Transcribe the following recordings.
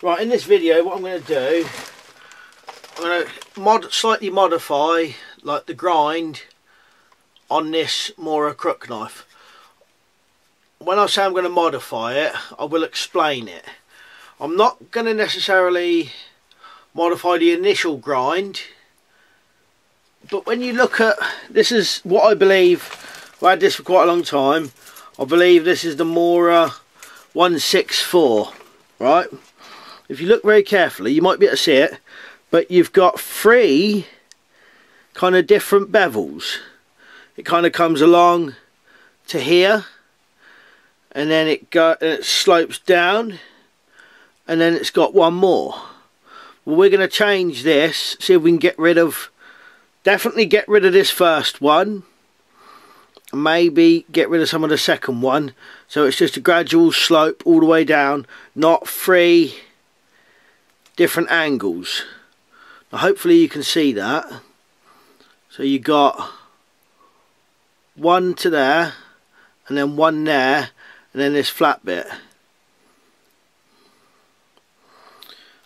Right, in this video what I'm going to do, I'm going to slightly modify like the grind on this Mora Crook knife. When I say I'm going to modify it, I will explain it. I'm not going to necessarily modify the initial grind, but when you look at this, is what I believe. I've had this for quite a long time. I believe this is the Mora 164, right? If you look very carefully, you might be able to see it, but you've got three kind of different bevels. It kind of comes along to here, and then it slopes down, and then it's got one more. Well, we're going to change this, see if we can definitely get rid of this first one, and maybe get rid of some of the second one, so it's just a gradual slope all the way down, not three different angles. Now hopefully you can see that. So you got one to there, and then one there, and then this flat bit.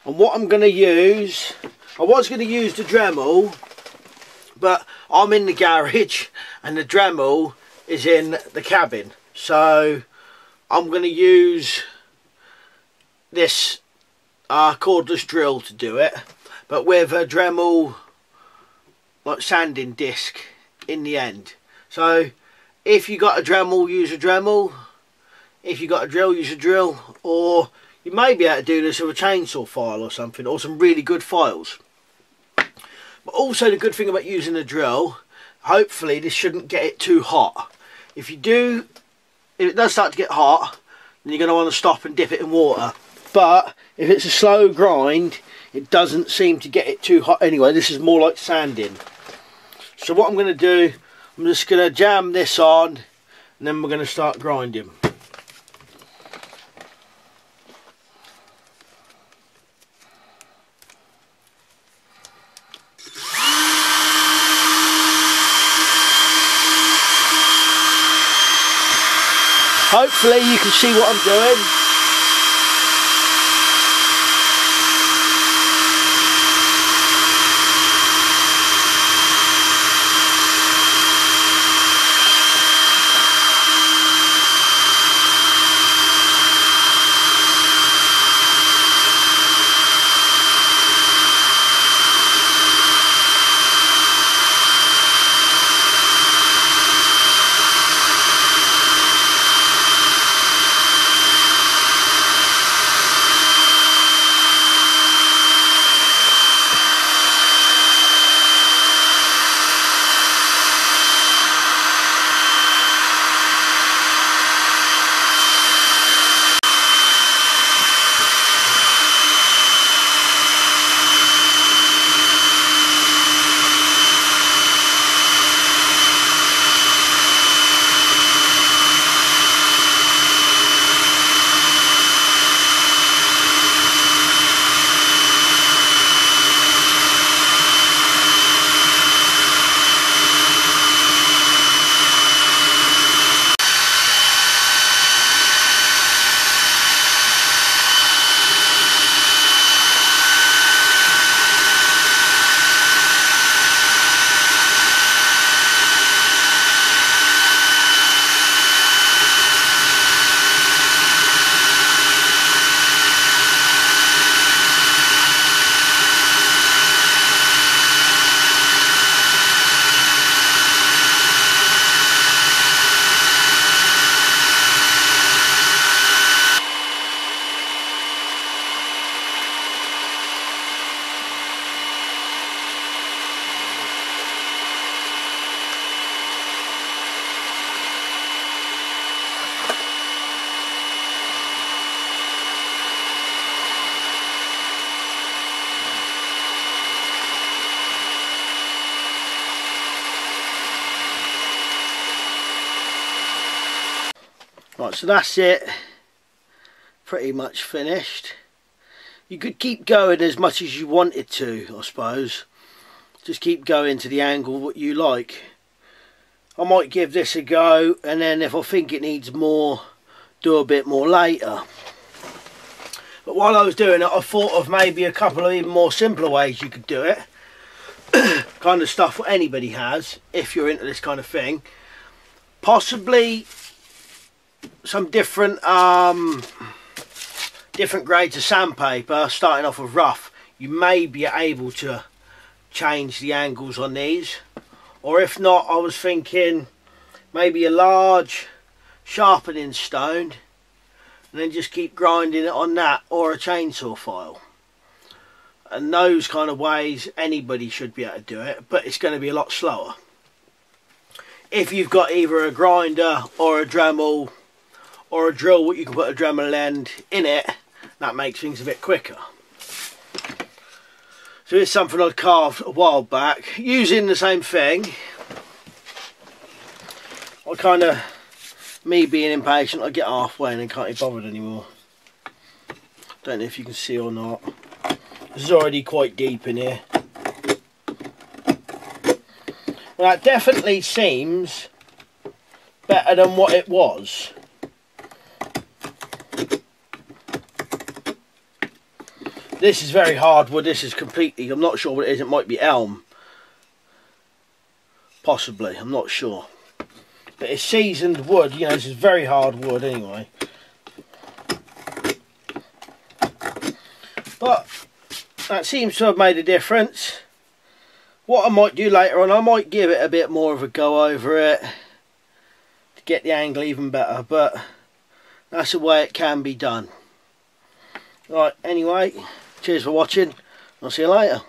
And what I'm going to use, I was going to use the Dremel, but I'm in the garage and the Dremel is in the cabin, so I'm going to use this cordless drill to do it, but with a Dremel like sanding disc in the end. So if you got a Dremel, use a Dremel. If you got a drill, use a drill. Or you may be able to do this with a chainsaw file or something, or some really good files. But also the good thing about using a drill, hopefully this shouldn't get it too hot. If you do, if it does start to get hot, then you're going to want to stop and dip it in water. But if it's a slow grind, it doesn't seem to get it too hot anyway. This is more like sanding. So what I'm going to do, I'm just going to jam this on, and then we're going to start grinding. Hopefully you can see what I'm doing. Right, so that's it, pretty much finished. You could keep going as much as you wanted to, I suppose. Just keep going to the angle what you like. I might give this a go, and then if I think it needs more, do a bit more later. But while I was doing it, I thought of maybe a couple of even more simpler ways you could do it. Kind of stuff what anybody has, if you're into this kind of thing. Possibly some different different grades of sandpaper, starting off with rough. You may be able to change the angles on these, or if not, I was thinking maybe a large sharpening stone and then just keep grinding it on that, or a chainsaw file. And those kind of ways anybody should be able to do it, but it's going to be a lot slower. If you've got either a grinder or a Dremel or a drill what you can put a Dremel end in it, that makes things a bit quicker. So here's something I carved a while back using the same thing. I kind of, me being impatient, I get halfway and then can't be bothered anymore. Don't know if you can see or not. This is already quite deep in here. Well, that definitely seems better than what it was. This is very hardwood. This is completely, I'm not sure what it is. It might be elm. Possibly, I'm not sure. But it's seasoned wood, you know, this is very hard wood anyway. But that seems to have made a difference. What I might do later on, I might give it a bit more of a go over it to get the angle even better, but that's the way it can be done. Right, anyway, cheers for watching. I'll see you later.